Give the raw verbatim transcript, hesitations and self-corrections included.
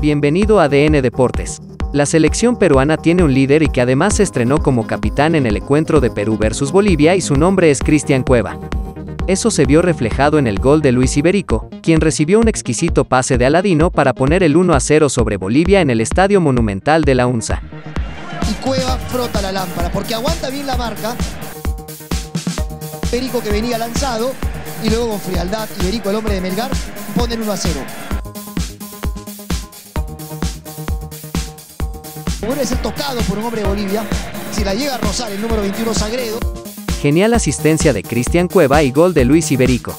Bienvenido a A D N Deportes. La selección peruana tiene un líder y que además se estrenó como capitán en el encuentro de Perú versus Bolivia y su nombre es Christian Cueva. Eso se vio reflejado en el gol de Luis Iberico, quien recibió un exquisito pase de Aladino para poner el uno a cero sobre Bolivia en el Estadio Monumental de la U N S A. Y Cueva frota la lámpara porque aguanta bien la marca. Iberico que venía lanzado y luego con frialdad Iberico, el hombre de Melgar, pone el uno a cero. Vuelve a ser tocado por un hombre de Bolivia, si la llega a rozar el número veintiuno Sagredo. Genial asistencia de Christian Cueva y gol de Luis Iberico.